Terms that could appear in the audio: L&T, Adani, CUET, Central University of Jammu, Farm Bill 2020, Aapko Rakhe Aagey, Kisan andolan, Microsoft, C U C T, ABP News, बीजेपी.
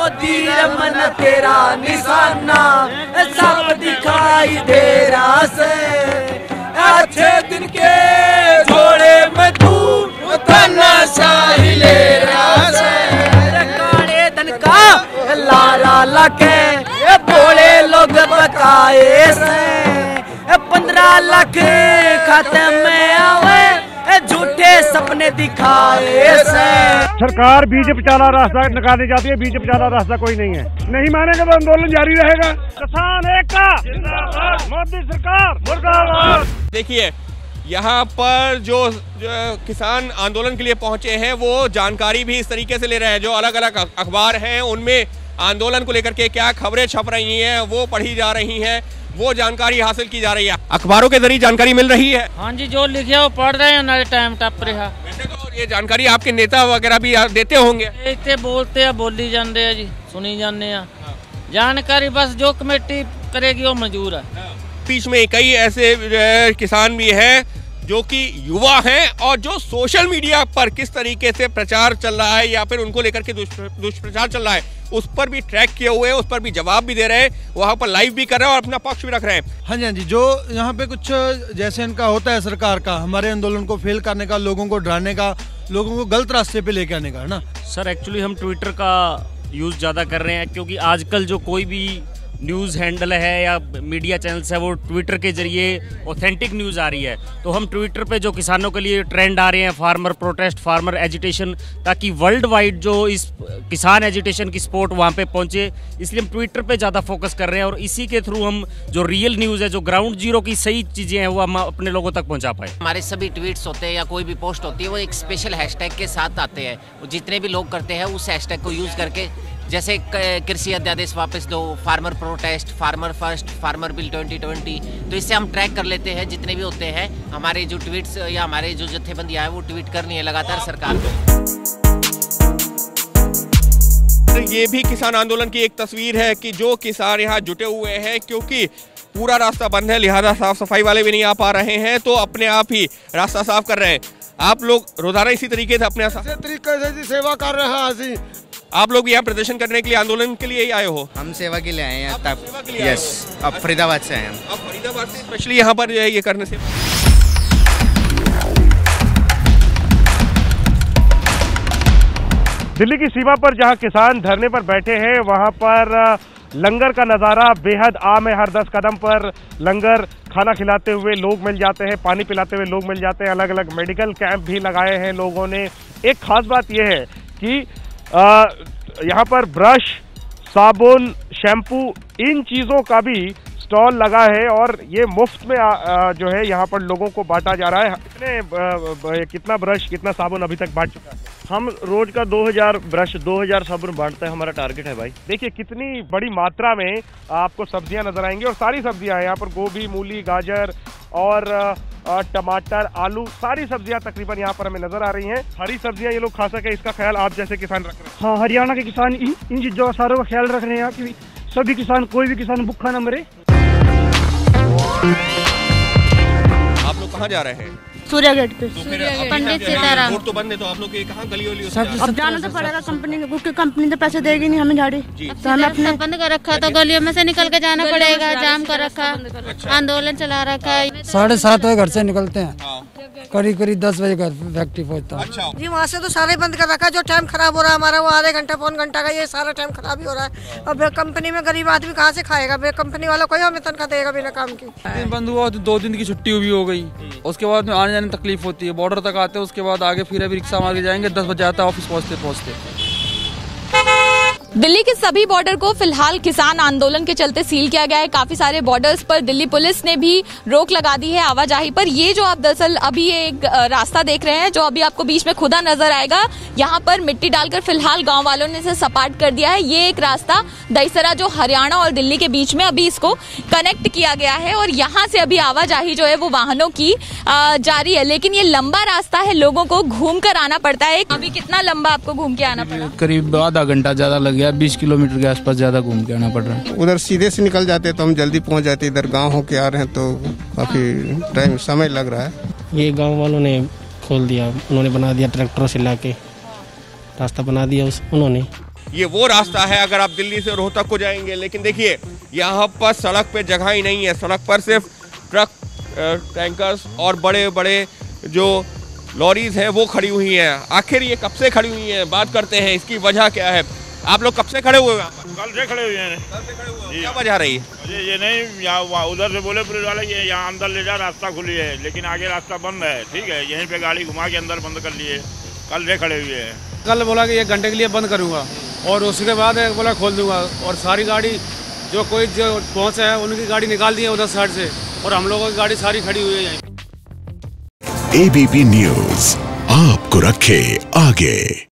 मोदी रमन तेरा निशाना सब दिखाई दे रहा से। अच्छे दिन के घोड़े में तू तनाशाही ले रहा से। काले धन का लाला लाके भोले लोग बताए से। 15 लाख खाते में आवे झूठे सपने दिखाए से। सरकार बीजेपी चाला रास्ता निकालने जाती है, बीजेपी चाला रास्ता कोई नहीं है। नहीं मानेगा तो आंदोलन जारी रहेगा। किसान एकता जिंदाबाद, मोदी सरकार मुर्दाबाद। देखिए यहाँ पर जो किसान आंदोलन के लिए पहुँचे हैं वो जानकारी भी इस तरीके से ले रहे हैं। जो अलग अलग अखबार हैं उनमें आंदोलन को लेकर के क्या खबरें छप रही हैं वो पढ़ी जा रही हैं, वो जानकारी हासिल की जा रही है। अखबारों के जरिए जानकारी मिल रही है। हाँ जी, जो लिखे वो पढ़ रहे हैं टाइम टप रहा। वैसे तो ये जानकारी आपके नेता वगैरह भी देते होंगे। इतने बोलते हैं, बोली जाते हैं जी, सुनी जाते हैं। हाँ। जानकारी बस जो कमेटी करेगी वो मंजूर है। हाँ। बीच में कई ऐसे किसान भी हैं जो कि युवा हैं और जो सोशल मीडिया पर किस तरीके से प्रचार चल रहा है या फिर उनको लेकर के दुष्प्रचार चल रहा है उस पर भी ट्रैक किए हुए, उस पर भी जवाब भी दे रहे हैं, वहाँ पर लाइव भी कर रहे हैं और अपना पक्ष भी रख रहे हैं। हाँ जी, हाँ जी, जो यहाँ पे कुछ जैसे इनका होता है सरकार का, हमारे आंदोलन को फेल करने का, लोगों को डराने का, लोगों को गलत रास्ते पे लेके आने का, है ना। सर एक्चुअली हम ट्विटर का यूज़ ज़्यादा कर रहे हैं क्योंकि आजकल जो कोई भी न्यूज़ हैंडल है या मीडिया चैनल्स है वो ट्विटर के जरिए ऑथेंटिक न्यूज़ आ रही है। तो हम ट्विटर पे जो किसानों के लिए ट्रेंड आ रहे हैं, फार्मर प्रोटेस्ट, फार्मर एजिटेशन, ताकि वर्ल्ड वाइड जो इस किसान एजिटेशन की सपोर्ट वहाँ पे पहुँचे, इसलिए हम ट्विटर पे ज़्यादा फोकस कर रहे हैं और इसी के थ्रू हम जो रियल न्यूज़ है, जो ग्राउंड जीरो की सही चीज़ें हैं, वो हम अपने लोगों तक पहुँचा पाए। हमारे सभी ट्वीट्स होते हैं या कोई भी पोस्ट होती है वो एक स्पेशल हैशटैग के साथ आते हैं। जितने भी लोग करते हैं उस हैशटैग को यूज़ करके, जैसे कृषि अध्यादेश वापस दो, farmer protest, farmer first, farmer bill 2020, तो इससे हम ट्रैक कर लेते हैं। जितने भी होते हैं हमारे जो ट्वीट्स या हमारे जो जत्थेबंदियाँ हैं वो ट्वीट करनी है लगातार सरकार को। ये भी किसान आंदोलन की एक तस्वीर है कि जो किसान यहाँ जुटे हुए हैं क्योंकि पूरा रास्ता बंद है, लिहाजा साफ सफाई वाले भी नहीं आ पा रहे हैं तो अपने आप ही रास्ता साफ कर रहे हैं। आप लोग रोजाना इसी तरीके से अपने तरीके से सेवा कर रहे हैं। आप लोग यहाँ प्रदर्शन करने के लिए, आंदोलन के लिए ही आए हो? हम सेवा के लिए आए हैं। यस, अब फरीदाबाद से आए हैं। अब फरीदाबाद से स्पेशली यहाँ पर ये करने से। दिल्ली की सीमा पर जहाँ किसान धरने पर बैठे हैं वहाँ पर लंगर का नज़ारा बेहद आम है। हर 10 कदम पर लंगर, खाना खिलाते हुए लोग मिल जाते हैं, पानी पिलाते हुए लोग मिल जाते हैं। अलग अलग मेडिकल कैंप भी लगाए हैं लोगों ने। एक खास बात यह है कि यहाँ पर ब्रश, साबुन, शैम्पू, इन चीज़ों का भी स्टॉल लगा है और ये मुफ्त में जो है यहाँ पर लोगों को बांटा जा रहा है। कितना ब्रश, कितना साबुन अभी तक बांट चुका है? हम रोज का 2000 ब्रश, 2000 साबुन बांटते हैं, हमारा टारगेट है भाई। देखिए कितनी बड़ी मात्रा में आपको सब्जियाँ नजर आएंगी और सारी सब्जियाँ हैं यहाँ पर, गोभी, मूली, गाजर और टमाटर, आलू, सारी सब्जियां तकरीबन यहां पर हमें नजर आ रही हैं। हरी सब्जियां ये लोग खा सके इसका ख्याल आप जैसे किसान रख रहे हैं। हाँ, हरियाणा के किसान इन चीजों का सारों का ख्याल रख रहे हैं कि सभी किसान, कोई भी किसान भूखा न मरे। आप लोग कहाँ जा रहे हैं? सूर्यागढ़ पे। पंडित सीताराम तो बंद है तो आप लोग कहाँ गलियों? अब जाना तो पड़ेगा, कंपनी तो पैसे देगी नहीं हमें झाड़ी। हमने बंद कर रखा तो गलियों में से निकल के जाना पड़ेगा, जाम कर रखा, आंदोलन चला रखा है। 7:30 बजे घर से निकलते हैं, करीब करीब 10 बजे घर फैक्ट्री पहुँचता हूँ जी। वहाँ से तो सारे बंद कर रखा, जो टाइम खराब हो रहा है हमारा वो आधे घंटा पौन घंटा का, ये सारा टाइम खराब ही हो रहा है। अब कंपनी में गरीब आदमी कहाँ से खाएगा? कंपनी वाला कोई हमें तनख्वाह देगा बिना काम की। बंद हुआ तो 2 दिन की छुट्टी भी हो गई, उसके बाद में आने जाने में तकलीफ होती है। बॉर्डर तक आते हैं, उसके बाद आगे फिर अभी रिक्शा मार के जाएंगे, 10 बजे आता है ऑफिस पहुँचते। दिल्ली के सभी बॉर्डर को फिलहाल किसान आंदोलन के चलते सील किया गया है। काफी सारे बॉर्डर्स पर दिल्ली पुलिस ने भी रोक लगा दी है आवाजाही पर। ये जो आप दरअसल अभी एक रास्ता देख रहे हैं जो अभी आपको बीच में खुदा नजर आएगा, यहाँ पर मिट्टी डालकर फिलहाल गांव वालों ने इसे सपाट कर दिया है। ये एक रास्ता दहिसरा जो हरियाणा और दिल्ली के बीच में, अभी इसको कनेक्ट किया गया है और यहाँ से अभी आवाजाही जो है वो वाहनों की जारी है। लेकिन ये लंबा रास्ता है, लोगों को घूम कर आना पड़ता है। अभी कितना लंबा आपको घूम के आना पड़ा? करीब आधा घंटा ज्यादा लग 20 किलोमीटर के आसपास ज्यादा घूम के आना पड़ रहा है। उधर सीधे से निकल जाते तो हम जल्दी पहुंच जाते, इधर गांव होके आ रहे हैं तो काफी टाइम, समय लग रहा है। ये गांव वालों ने खोल दिया, उन्होंने बना दिया, ट्रैक्टरों से लाके रास्ता बना दिया उन्होंने। ये वो रास्ता है अगर आप दिल्ली से रोहतक को जाएंगे, लेकिन देखिए यहाँ पर सड़क पे जगह ही नहीं है। सड़क पर सिर्फ ट्रक, टैंकर्स और बड़े बड़े जो लॉरीज हैं वो खड़ी हुई हैं। आखिर ये कब से खड़ी हुई हैं, बात करते हैं इसकी वजह क्या है। आप लोग कब से खड़े हुए? कल से खड़े हुए हैं। कल से खड़े हुए, क्या वजह रही है? ये नहीं, यहाँ उधर से बोले पुलिस वाले ये यहाँ अंदर ले जा, रास्ता खुली है लेकिन आगे रास्ता बंद है, ठीक है, यहीं पे गाड़ी घुमा के अंदर बंद कर लिए। कल से खड़े हुए हैं। कल बोला कि 1 घंटे के लिए बंद करूँगा और उसके बाद बोला खोल दूंगा, और सारी गाड़ी जो कोई जो पहुँचे हैं उनकी गाड़ी निकाल दी है उधर साइड से, और हम लोगों की गाड़ी सारी खड़ी हुई है। ABP न्यूज़ आपको रखे आगे।